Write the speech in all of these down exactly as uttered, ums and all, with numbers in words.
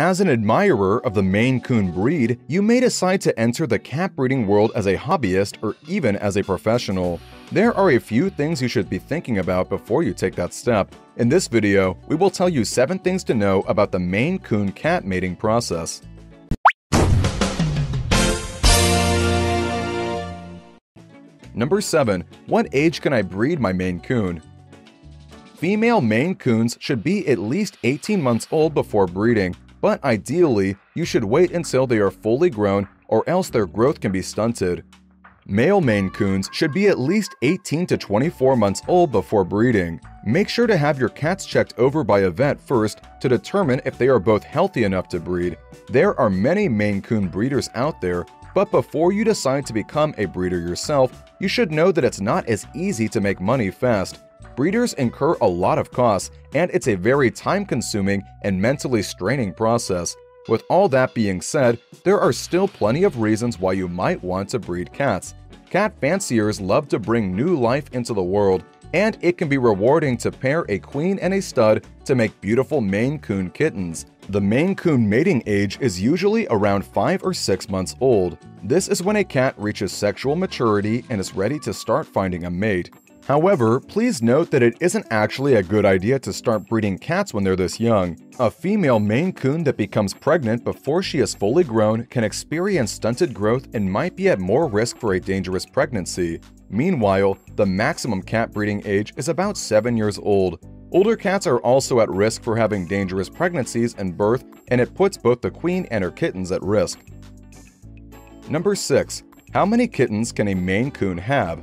As an admirer of the Maine Coon breed, you may decide to enter the cat breeding world as a hobbyist or even as a professional. There are a few things you should be thinking about before you take that step. In this video, we will tell you seven things to know about the Maine Coon cat mating process. Number seven. What age can I breed my Maine Coon? Female Maine Coons should be at least eighteen months old before breeding, but ideally, you should wait until they are fully grown or else their growth can be stunted. Male Maine Coons should be at least eighteen to twenty-four months old before breeding. Make sure to have your cats checked over by a vet first to determine if they are both healthy enough to breed. There are many Maine Coon breeders out there, but before you decide to become a breeder yourself, you should know that it's not as easy to make money fast. Breeders incur a lot of costs, and it's a very time-consuming and mentally straining process. With all that being said, there are still plenty of reasons why you might want to breed cats. Cat fanciers love to bring new life into the world, and it can be rewarding to pair a queen and a stud to make beautiful Maine Coon kittens. The Maine Coon mating age is usually around five or six months old. This is when a cat reaches sexual maturity and is ready to start finding a mate. However, please note that it isn't actually a good idea to start breeding cats when they're this young. A female Maine Coon that becomes pregnant before she is fully grown can experience stunted growth and might be at more risk for a dangerous pregnancy. Meanwhile, the maximum cat breeding age is about seven years old. Older cats are also at risk for having dangerous pregnancies and birth, and it puts both the queen and her kittens at risk. Number six. How many kittens can a Maine Coon have?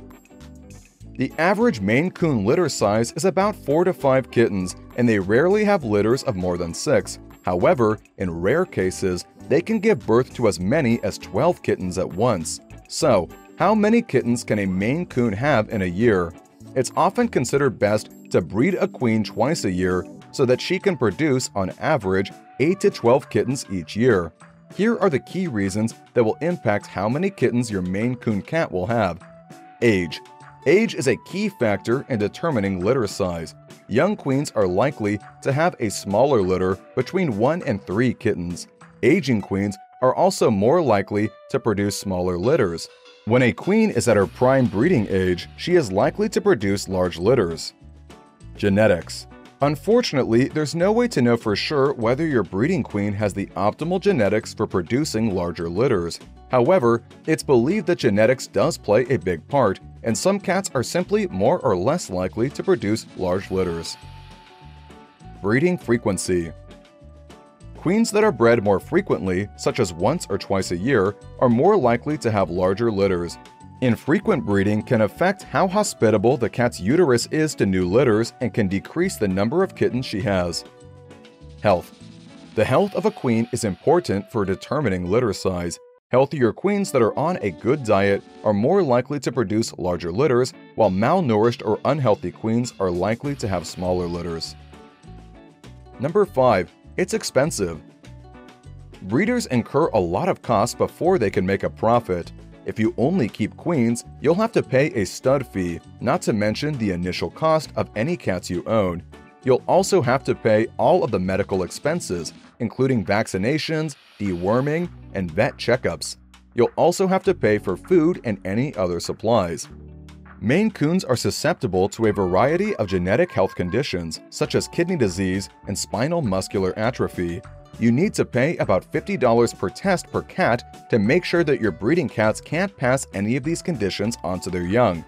The average Maine Coon litter size is about four to five kittens, and they rarely have litters of more than six. However, in rare cases, they can give birth to as many as twelve kittens at once. So, how many kittens can a Maine Coon have in a year? It's often considered best to breed a queen twice a year so that she can produce, on average, eight to twelve kittens each year. Here are the key reasons that will impact how many kittens your Maine Coon cat will have. Age. Age is a key factor in determining litter size. Young queens are likely to have a smaller litter, between one and three kittens. Aging queens are also more likely to produce smaller litters. When a queen is at her prime breeding age, she is likely to produce large litters. Genetics. Unfortunately, there's no way to know for sure whether your breeding queen has the optimal genetics for producing larger litters. However, it's believed that genetics does play a big part, and some cats are simply more or less likely to produce large litters. Breeding frequency. Queens that are bred more frequently, such as once or twice a year, are more likely to have larger litters. Infrequent breeding can affect how hospitable the cat's uterus is to new litters and can decrease the number of kittens she has. Health. The health of a queen is important for determining litter size. Healthier queens that are on a good diet are more likely to produce larger litters, while malnourished or unhealthy queens are likely to have smaller litters. Number five. It's expensive. Breeders incur a lot of costs before they can make a profit. If you only keep queens, you'll have to pay a stud fee, not to mention the initial cost of any cats you own. You'll also have to pay all of the medical expenses, including vaccinations, deworming, and vet checkups. You'll also have to pay for food and any other supplies. Maine Coons are susceptible to a variety of genetic health conditions, such as kidney disease and spinal muscular atrophy. You need to pay about fifty dollars per test per cat to make sure that your breeding cats can't pass any of these conditions onto their young.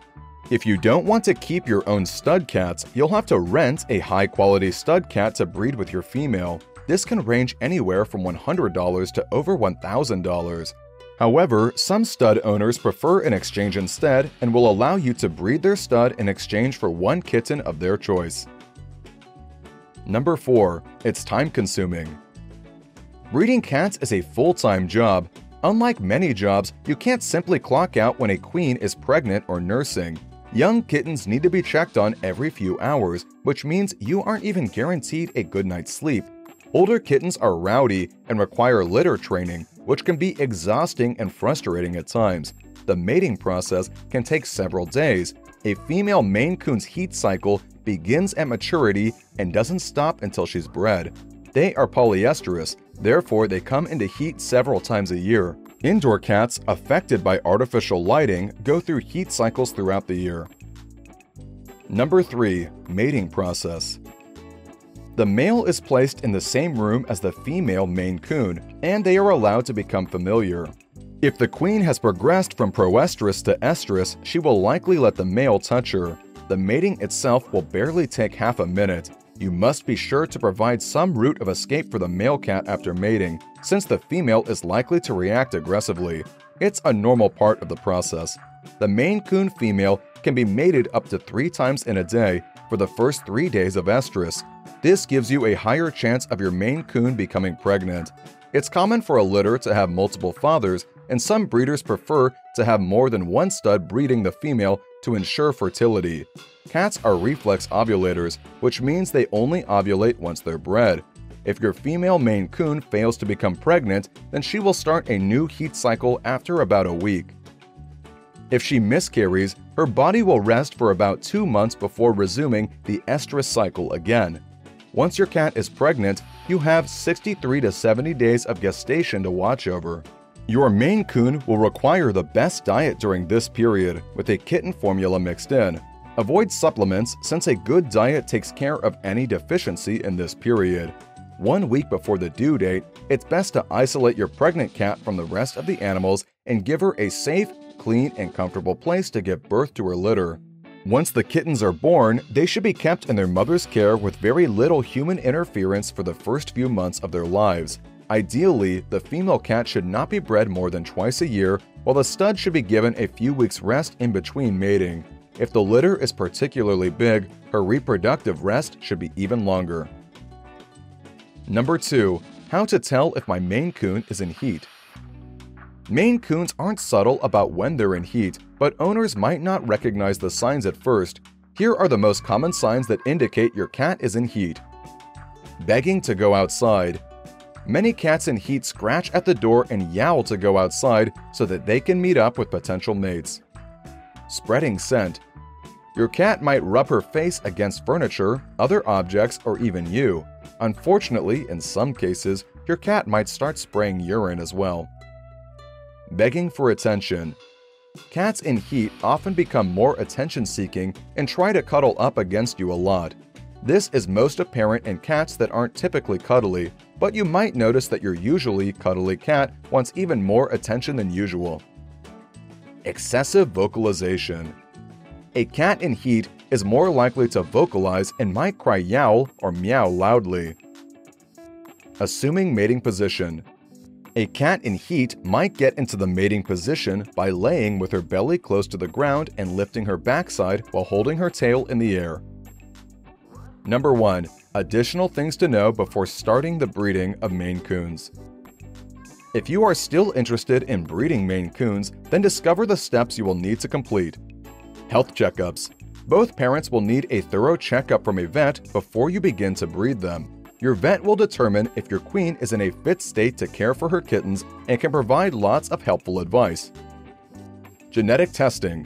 If you don't want to keep your own stud cats, you'll have to rent a high-quality stud cat to breed with your female. This can range anywhere from one hundred dollars to over one thousand dollars. However, some stud owners prefer an exchange instead and will allow you to breed their stud in exchange for one kitten of their choice. Number four. It's time-consuming. Breeding cats is a full-time job. Unlike many jobs, you can't simply clock out when a queen is pregnant or nursing. Young kittens need to be checked on every few hours, which means you aren't even guaranteed a good night's sleep. Older kittens are rowdy and require litter training, which can be exhausting and frustrating at times. The mating process can take several days. A female Maine Coon's heat cycle begins at maturity and doesn't stop until she's bred. They are polyesterous, Therefore, they come into heat several times a year. Indoor cats affected by artificial lighting go through heat cycles throughout the year. Number three. Mating process. The male is placed in the same room as the female Maine Coon, and they are allowed to become familiar. If the queen has progressed from proestrus to estrus, she will likely let the male touch her. The mating itself will barely take half a minute. You must be sure to provide some route of escape for the male cat after mating, since the female is likely to react aggressively. It's a normal part of the process. The Maine Coon female can be mated up to three times in a day for the first three days of estrus. This gives you a higher chance of your Maine Coon becoming pregnant. It's common for a litter to have multiple fathers, and some breeders prefer to have more than one stud breeding the female to ensure fertility. Cats are reflex ovulators, which means they only ovulate once they're bred. If your female Maine Coon fails to become pregnant, then she will start a new heat cycle after about a week. If she miscarries, her body will rest for about two months before resuming the estrus cycle again. Once your cat is pregnant, you have sixty-three to seventy days of gestation to watch over. Your Maine Coon will require the best diet during this period, with a kitten formula mixed in. Avoid supplements, since a good diet takes care of any deficiency in this period. One week before the due date, it's best to isolate your pregnant cat from the rest of the animals and give her a safe, clean, and comfortable place to give birth to her litter. Once the kittens are born, they should be kept in their mother's care with very little human interference for the first few months of their lives. Ideally, the female cat should not be bred more than twice a year, while the stud should be given a few weeks rest in between mating. If the litter is particularly big, her reproductive rest should be even longer. Number two. How to tell if my Maine Coon is in heat. Maine Coons aren't subtle about when they're in heat, but owners might not recognize the signs at first. Here are the most common signs that indicate your cat is in heat. Begging to go outside. Many cats in heat scratch at the door and yowl to go outside so that they can meet up with potential mates. Spreading scent. Your cat might rub her face against furniture, other objects, or even you. Unfortunately, in some cases, your cat might start spraying urine as well. Begging for attention. Cats in heat often become more attention-seeking and try to cuddle up against you a lot. This is most apparent in cats that aren't typically cuddly, but you might notice that your usually cuddly cat wants even more attention than usual. Excessive vocalization. A cat in heat is more likely to vocalize and might cry yowl or meow loudly. Assuming mating position. A cat in heat might get into the mating position by laying with her belly close to the ground and lifting her backside while holding her tail in the air. Number one. Additional things to know before starting the breeding of Maine Coons. If you are still interested in breeding Maine Coons, then discover the steps you will need to complete. Health checkups. Both parents will need a thorough checkup from a vet before you begin to breed them. Your vet will determine if your queen is in a fit state to care for her kittens and can provide lots of helpful advice. Genetic testing.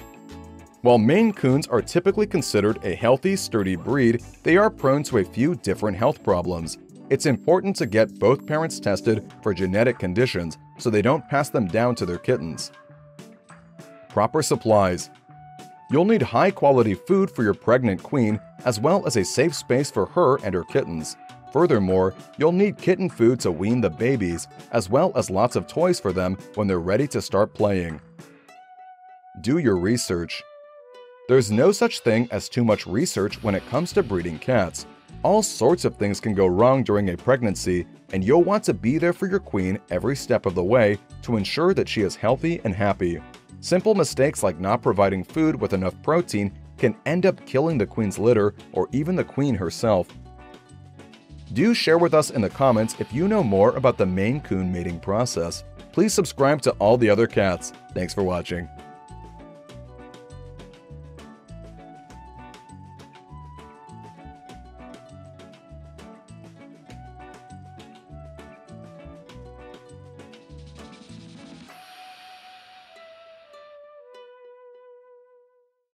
While Maine Coons are typically considered a healthy, sturdy breed, they are prone to a few different health problems. It's important to get both parents tested for genetic conditions so they don't pass them down to their kittens. Proper supplies. You'll need high-quality food for your pregnant queen as well as a safe space for her and her kittens. Furthermore, you'll need kitten food to wean the babies, as well as lots of toys for them when they're ready to start playing. Do your research. There's no such thing as too much research when it comes to breeding cats. All sorts of things can go wrong during a pregnancy, and you'll want to be there for your queen every step of the way to ensure that she is healthy and happy. Simple mistakes like not providing food with enough protein can end up killing the queen's litter or even the queen herself. Do share with us in the comments if you know more about the Maine Coon mating process. Please subscribe to All the Other Cats. Thanks for watching.